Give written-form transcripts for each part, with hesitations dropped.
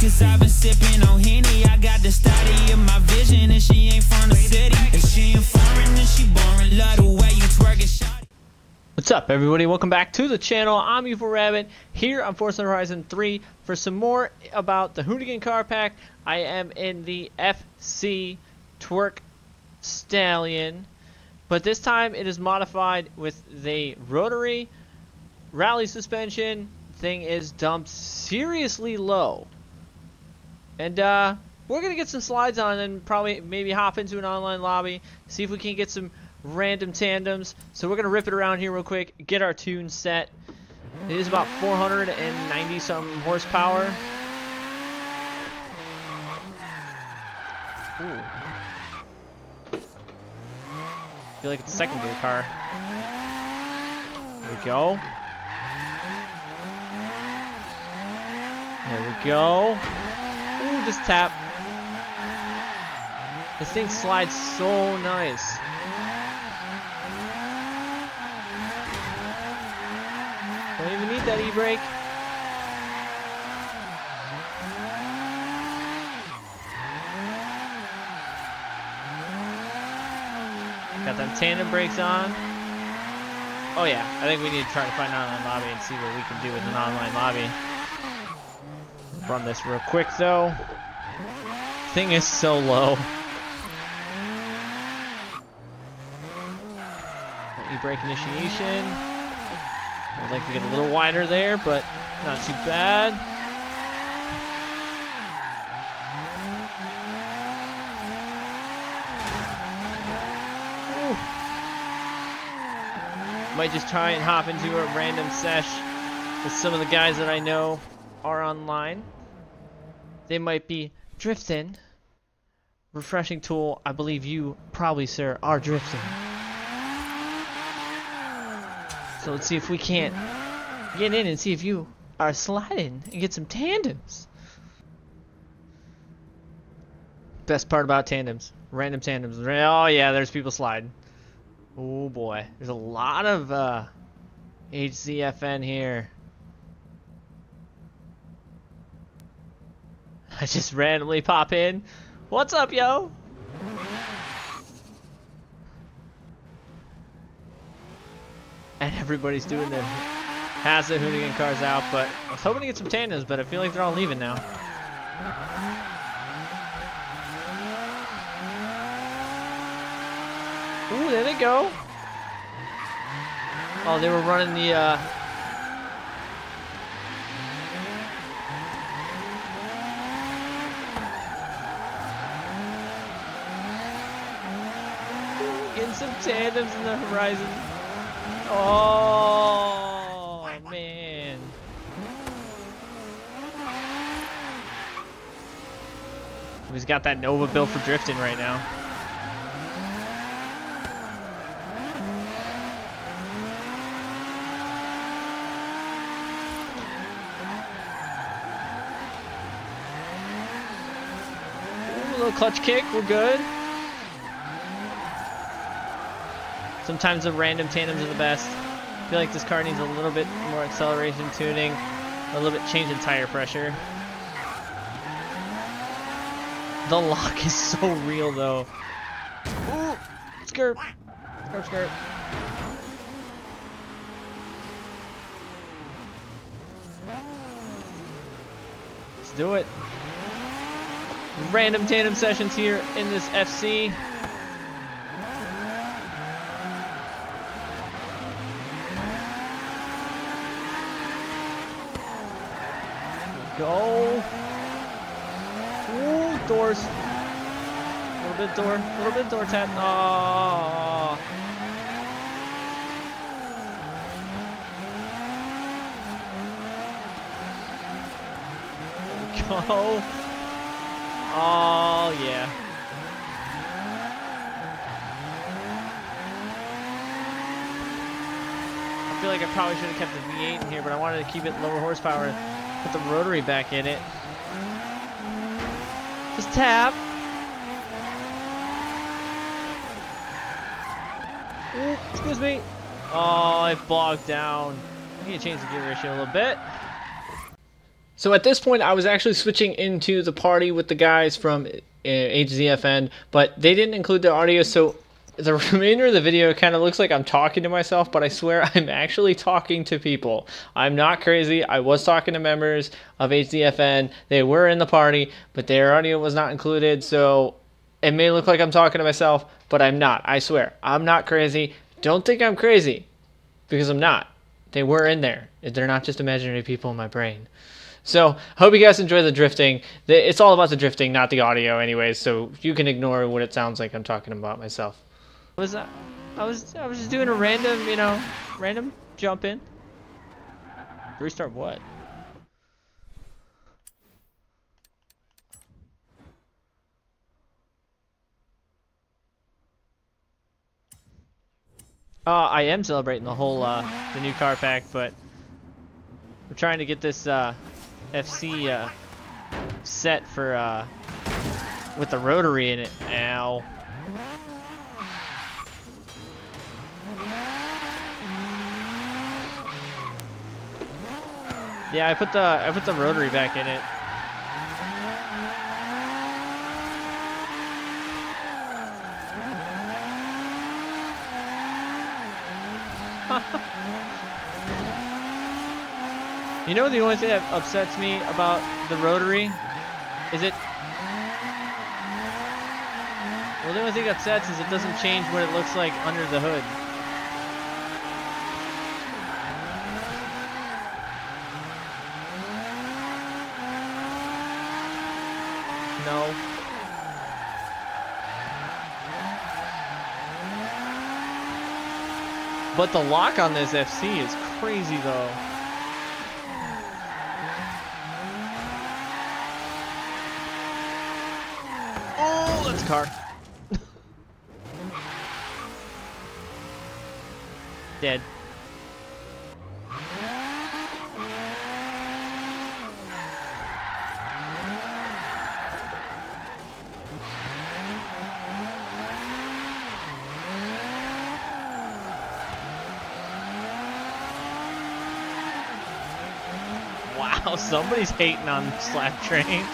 cause I've been sipping on Henny. I got the study in my vision, and she ain't from the city. If she ain't foreign, then she boring. Love the way you twerk and shot. What's up, everybody? Welcome back to the channel. I'm Evil Rabbit here on Forza Horizon 3 for some more about the Hoonigan car pack. I am in the FC Twerk Stallion, but this time it is modified with the rotary rally suspension. Thing is dumped seriously low, and we're gonna get some slides on and probably maybe hop into an online lobby, see if we can get some random tandems. So we're gonna rip it around here real quick, get our tune set. It is about 490 some horsepower. Ooh. I feel like it's a secondary car. There we go. There we go. Ooh, this tap. This thing slides so nice. Don't even need that e-brake. Got them tandem brakes on. Oh yeah, I think we need to try to find an online lobby and see what we can do with an online lobby. Run this real quick though. Thing is so low. E-brake initiation. I'd like to get a little wider there, but not too bad. Ooh. Might just try and hop into a random sesh with some of the guys that I know are online. They might be drifting. Refreshing tool, I believe you probably, sir, are drifting. So let's see if we can't get in and see if you are sliding and get some tandems. Best part about tandems, random tandems. Oh yeah, there's people sliding. Oh boy, there's a lot of HZFN here. I just randomly pop in. What's up, yo? And everybody's doing their Hazza Hoonigan cars out, but I was hoping to get some tandems, but I feel like they're all leaving now. Ooh, there they go. Oh, they were running the some tandems in the horizon. Oh man. He's got that Nova built for drifting right now. Ooh, a little clutch kick, we're good. Sometimes the random tandems are the best. I feel like this car needs a little bit more acceleration tuning, a little bit change in tire pressure. The lock is so real though. Ooh, skirt, skirt, skirt. Let's do it. Random tandem sessions here in this FC. Go. Ooh, doors. A little bit door. A little bit door tap. Aww. Go. Oh yeah. I feel like I probably should have kept the V8 in here, but I wanted to keep it lower horsepower. Put the rotary back in it. Just tap. Ooh, excuse me. Oh, I bogged down. I need to change the gear ratio a little bit. So at this point, I was actually switching into the party with the guys from HZFN, but they didn't include the audio, so the remainder of the video kind of looks like I'm talking to myself, but I swear I'm actually talking to people. I'm not crazy. I was talking to members of HZFN. They were in the party, but their audio was not included, so it may look like I'm talking to myself, but I'm not. I swear. I'm not crazy. Don't think I'm crazy, because I'm not. They were in there. They're not just imaginary people in my brain. So, hope you guys enjoy the drifting. It's all about the drifting, not the audio anyways, so you can ignore what it sounds like I'm talking about myself. I was just doing a random, random jump in. Restart what? I am celebrating the whole, the new car pack, but we're trying to get this, FC, set for, with the rotary in it. Ow. Yeah, I put the rotary back in it. You know, the only thing that upsets me about the rotary is it. Well, the only thing that upsets is it doesn't change what it looks like under the hood. No. But the lock on this FC is crazy though. Oh, that's a car. Dead. Wow, somebody's hating on the slap train.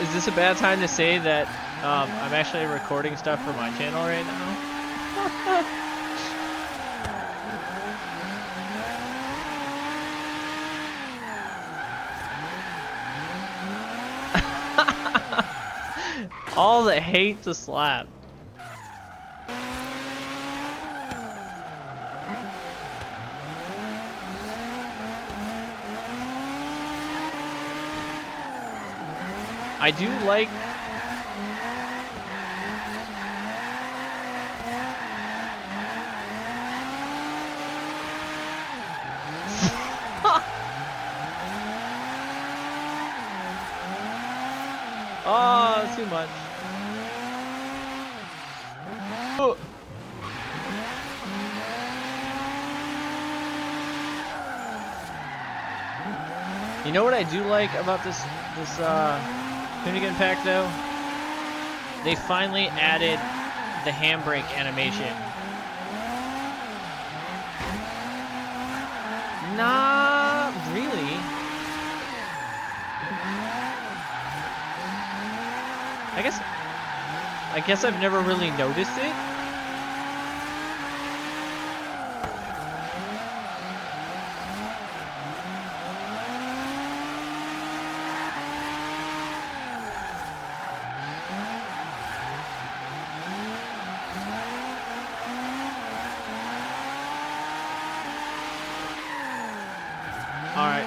Is this a bad time to say that I'm actually recording stuff for my channel right now? All that hate to slap. I do like. Oh, that's too much. Oh. You know what I do like about this Hoonigan pack though? They finally added the handbrake animation. Not really. I guess I've never really noticed it. All right.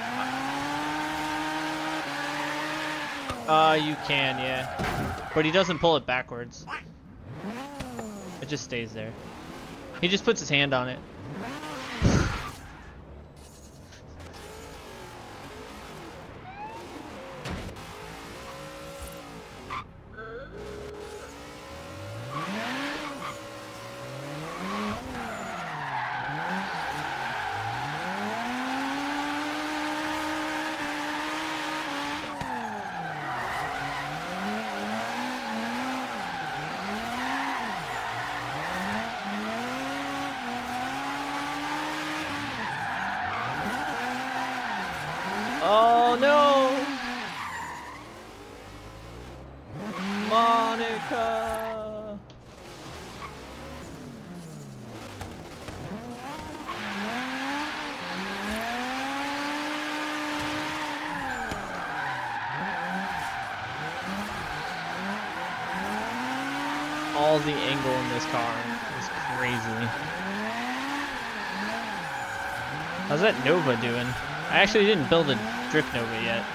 You can, yeah. But he doesn't pull it backwards. It just stays there. He just puts his hand on it. housing angle in this car is crazy. How's that Nova doing? I actually didn't build a Drift Nova yet.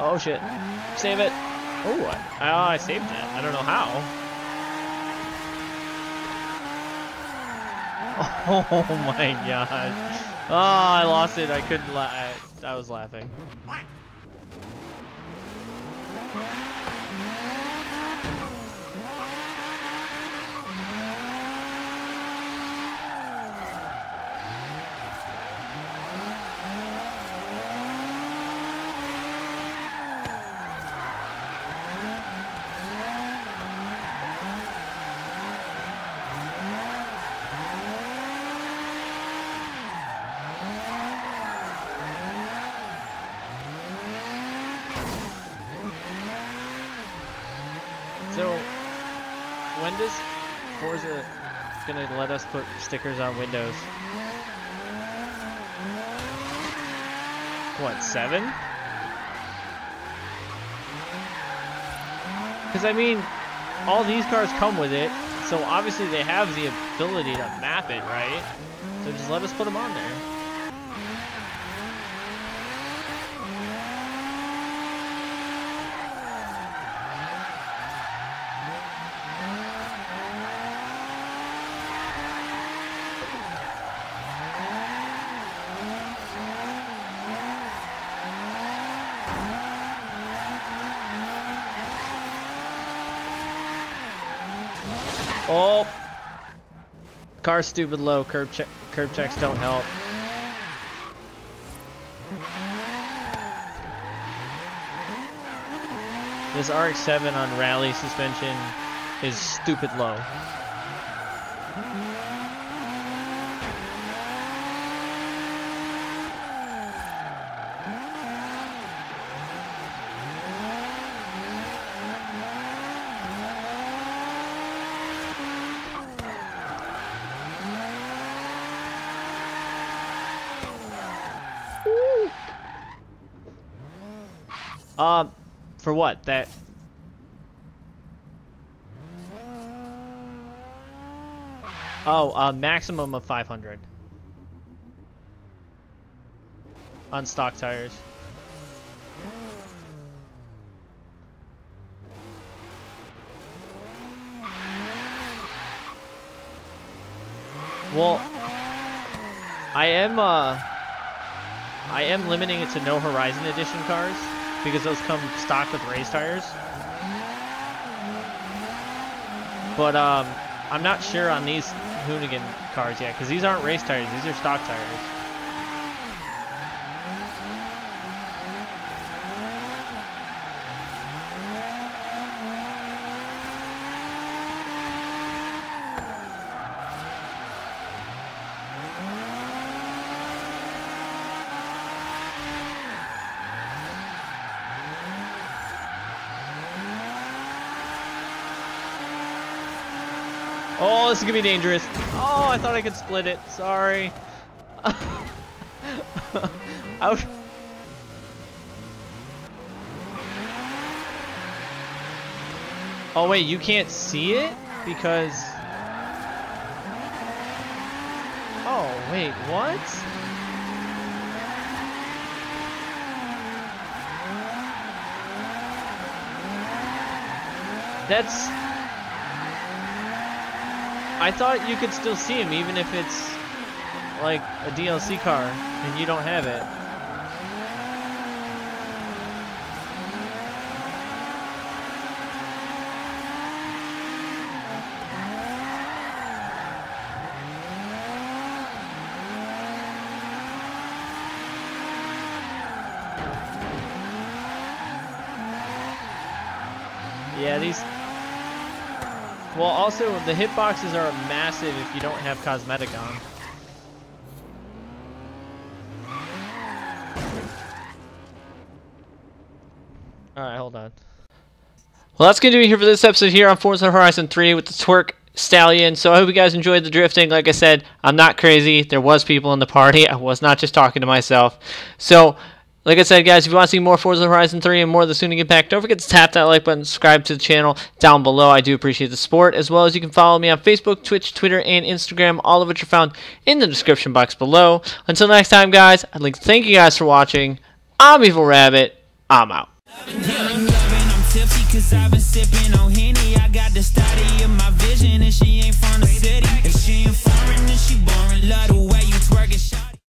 Oh shit, save it. Oh, I saved it. I don't know how. Oh my gosh. Oh, I lost it. I couldn't laugh. I was laughing. So, when does Forza gonna let us put stickers on windows? What, 7? Because I mean, all these cars come with it, so obviously they have the ability to map it, right? So just let us put them on there. Oh, car's stupid low. Curb checks don't help. This RX-7 on rally suspension is stupid low. For what? That... Oh, a maximum of 500. On stock tires. Well, I am limiting it to no Horizon Edition cars, because those come stock with race tires. But I'm not sure on these Hoonigan cars yet, because these aren't race tires, these are stock tires. Oh, this is gonna be dangerous. Oh, I thought I could split it. Sorry. Ouch. Oh wait, you can't see it because... Oh wait, what? That's... I thought you could still see him even if it's like a DLC car and you don't have it. Yeah, these... Well, also, the hitboxes are massive if you don't have cosmetic on. Alright, hold on. Well, that's going to do it here for this episode here on Forza Horizon 3 with the Twerk Stallion. So I hope you guys enjoyed the drifting. Like I said, I'm not crazy. There was people in the party. I was not just talking to myself. So like I said, guys, if you want to see more Forza Horizon 3 and more of the Hoonigan pack, don't forget to tap that like button, subscribe to the channel down below. I do appreciate the support, as well as you can follow me on Facebook, Twitch, Twitter, and Instagram, all of which are found in the description box below. Until next time, guys, I'd like to thank you guys for watching. I'm Evil Rabbit. I'm out. Cause I've been sipping on Henny. I got the study of my vision, and she ain't from the city. If she ain't foreign, then she boring. Love the way you twerk and shine.